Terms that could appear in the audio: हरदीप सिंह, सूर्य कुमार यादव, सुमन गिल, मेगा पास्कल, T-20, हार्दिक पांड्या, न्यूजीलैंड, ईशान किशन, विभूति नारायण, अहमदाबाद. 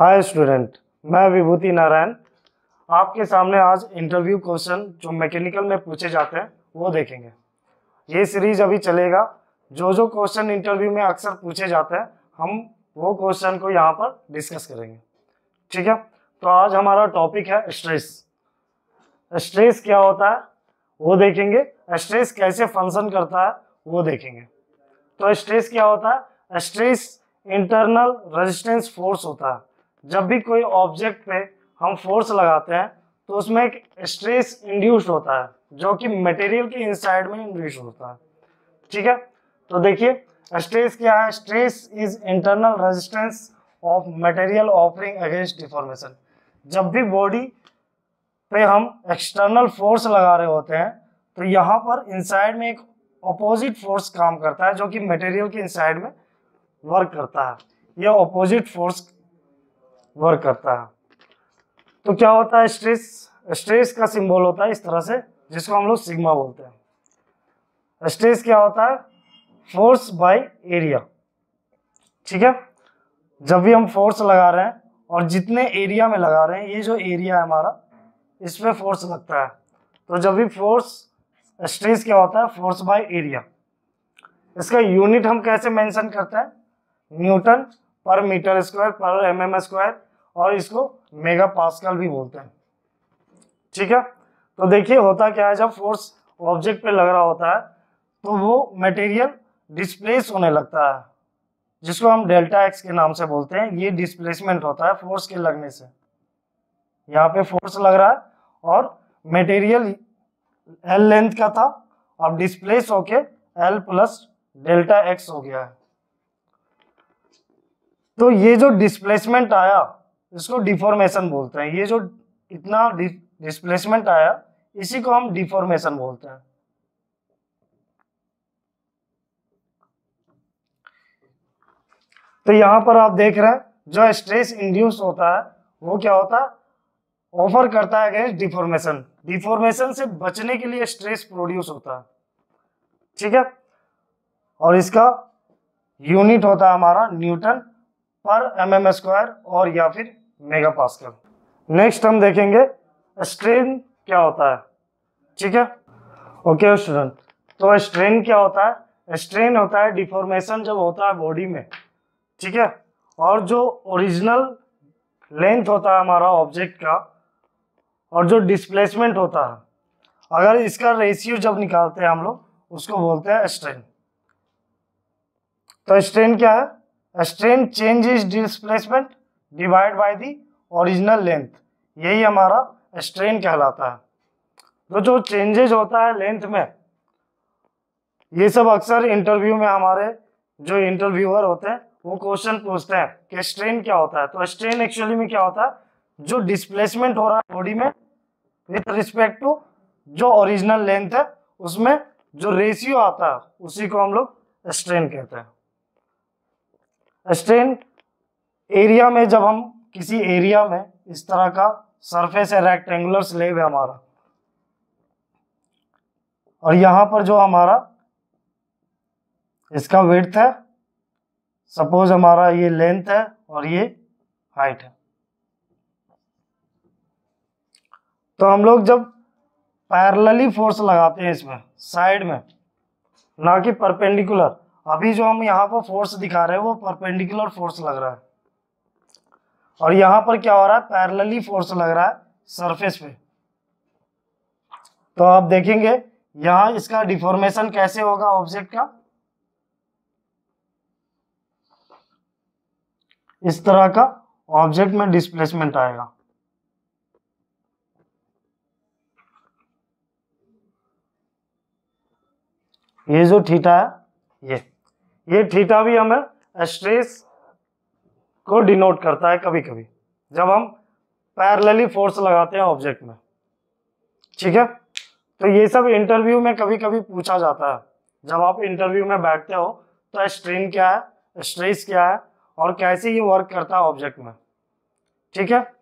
Hi student, मैं विभूति नारायण। आपके सामने आज इंटरव्यू क्वेश्चन जो मैकेनिकल में पूछे जाते हैं वो देखेंगे। ये सीरीज अभी चलेगा। जो क्वेश्चन इंटरव्यू में अक्सर पूछे जाते हैं हम वो क्वेश्चन को यहाँ पर डिस्कस करेंगे, ठीक है। तो आज हमारा टॉपिक है स्ट्रेस। स्ट्रेस क्या होता है वो देखेंगे, स्ट्रेस कैसे फंक्शन करता है वो देखेंगे। तो स्ट्रेस क्या होता है? स्ट्रेस इंटरनल रेजिस्टेंस फोर्स होता है। जब भी कोई ऑब्जेक्ट पे हम फोर्स लगाते हैं तो उसमें एक स्ट्रेस इंड्यूस होता है जो कि मटेरियल के इनसाइड में इंड्यूस होता है, ठीक है। तो देखिए स्ट्रेस क्या है। Stress is internal resistance of material offering against deformation. जब भी बॉडी पे हम एक्सटर्नल फोर्स लगा रहे होते हैं तो यहाँ पर इनसाइड में एक अपोजिट फोर्स काम करता है जो कि मटेरियल के इनसाइड में वर्क करता है। यह अपोजिट फोर्स वर्क करता है तो क्या होता है स्ट्रेस। स्ट्रेस का सिंबल होता है इस तरह से, जिसको हम लोग सिग्मा बोलते हैं। स्ट्रेस क्या होता है? फोर्स बाय एरिया, ठीक है। जब भी हम फोर्स लगा रहे हैं और जितने एरिया में लगा रहे हैं, ये जो एरिया है हमारा, इस पे फोर्स लगता है। तो जब भी फोर्स, स्ट्रेस क्या होता है? Force by area. इसका यूनिट हम कैसे मेंशन करते हैं? Newton per metre square per mm square, और इसको मेगा पास्कल भी बोलते हैं, ठीक है। तो देखिए होता क्या है, जब फोर्स ऑब्जेक्ट पे लग रहा होता है तो वो मटेरियल डिस्प्लेस होने लगता है, जिसको हम डेल्टा एक्स के नाम से बोलते हैं। ये डिस्प्लेसमेंट होता है फोर्स के लगने से। यहाँ पे फोर्स लग रहा है और मटेरियल एल लेंथ का था, अब डिस्प्लेस होके एल प्लस डेल्टा एक्स हो गया है। तो ये जो डिस्प्लेसमेंट आया इसको डिफॉर्मेशन बोलते हैं। ये जो इतना डिस्प्लेसमेंट आया इसी को हम डिफॉर्मेशन बोलते हैं। तो यहाँ पर आप देख रहे हैं जो स्ट्रेस इंड्यूस होता है वो क्या होता है? ऑफर करता है अगेंस्ट डिफॉर्मेशन। डिफॉर्मेशन से बचने के लिए स्ट्रेस प्रोड्यूस होता है, ठीक है। और इसका यूनिट होता है हमारा न्यूटन पर एमएम स्क्वायर और या फिर मेगा पास्कल। नेक्स्ट हम देखेंगे स्ट्रेन क्या होता है, ठीक है। ओके स्टूडेंट, तो स्ट्रेन क्या होता है? स्ट्रेन होता है डिफॉर्मेशन जब होता है बॉडी में, ठीक है। और जो ओरिजिनल लेंथ होता है हमारा ऑब्जेक्ट का और जो डिस्प्लेसमेंट होता है, अगर इसका रेशियो जब निकालते हैं हम लोग उसको बोलते हैं स्ट्रेन। तो स्ट्रेन क्या है? Strain change is displacement divide by the original length. यही हमारा स्ट्रेन कहलाता है। तो जो चेंजेज होता है लेंथ में, ये सब अक्सर इंटरव्यू में हमारे जो इंटरव्यूअर होते हैं वो क्वेश्चन पूछते हैं कि स्ट्रेन क्या होता है। तो स्ट्रेन एक्चुअली में क्या होता है? जो डिस्प्लेसमेंट हो रहा है बॉडी में विथ रिस्पेक्ट टू जो ओरिजिनल लेंथ है उसमें जो रेशियो आता है उसी को हम लोग स्ट्रेन कहते हैं। स्ट्रेन एरिया में, जब हम किसी एरिया में, इस तरह का सरफेस है, रेक्टेंगुलर स्लेब है हमारा, और यहाँ पर जो हमारा इसका विड्थ है, सपोज हमारा ये लेंथ है और ये हाइट है। तो हम लोग जब पैरेलली फोर्स लगाते हैं इसमें, साइड में, ना कि परपेंडिकुलर। अभी जो हम यहाँ पर फोर्स दिखा रहे हैं वो परपेंडिकुलर फोर्स लग रहा है, और यहाँ पर क्या हो रहा है? पैरेलली फोर्स लग रहा है सरफेस पे। तो आप देखेंगे यहाँ इसका डिफॉर्मेशन कैसे होगा ऑब्जेक्ट का, इस तरह का ऑब्जेक्ट में डिस्प्लेसमेंट आएगा। ये जो थीटा है, ये थीटा भी हमें स्ट्रेस को डिनोट करता है कभी कभी, जब हम पैरेलली फोर्स लगाते हैं ऑब्जेक्ट में, ठीक है। तो ये सब इंटरव्यू में कभी कभी पूछा जाता है। जब आप इंटरव्यू में बैठते हो तो स्ट्रेन क्या है, स्ट्रेस क्या है और कैसे ये वर्क करता है ऑब्जेक्ट में, ठीक है।